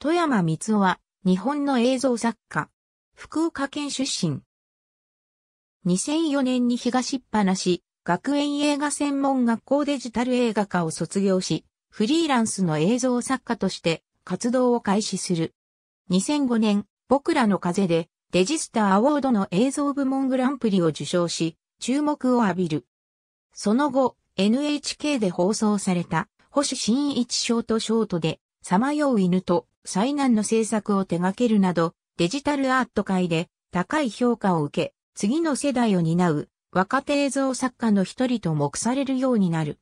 外山光雄は、日本の映像作家。福岡県出身。2004年に東っぱなし、学園映画専門学校デジタル映画科を卒業し、フリーランスの映像作家として活動を開始する。2005年、僕らの風でデジスタアワードの映像部門グランプリを受賞し、注目を浴びる。その後、NHK で放送された星新一ショートで、さまよう犬と災難の制作を手掛けるなど、デジタルアート界で高い評価を受け、次の世代を担う若手映像作家の一人と目されるようになる。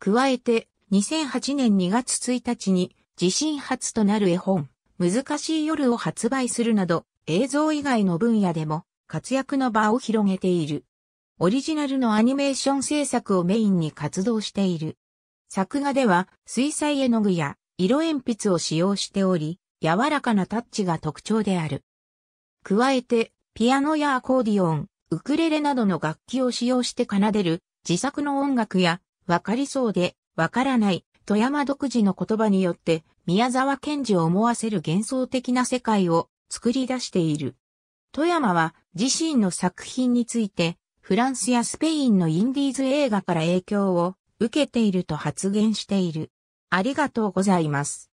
加えて、2008年2月1日に自身初となる絵本、難しい夜を発売するなど、映像以外の分野でも活躍の場を広げている。オリジナルのアニメーション制作をメインに活動している。作画では水彩絵の具や色鉛筆を使用しており、柔らかなタッチが特徴である。加えて、ピアノやアコーディオン、ウクレレなどの楽器を使用して奏でる自作の音楽や、わかりそうでわからない富山独自の言葉によって、宮沢賢治を思わせる幻想的な世界を作り出している。外山は自身の作品について、フランスやスペインのインディーズ映画から影響を受けていると発言している。ありがとうございます。